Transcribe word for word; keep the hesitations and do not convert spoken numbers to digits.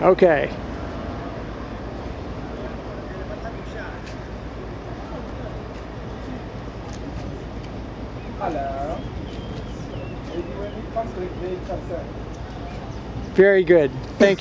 Okay. Hello. Very good. Thank you.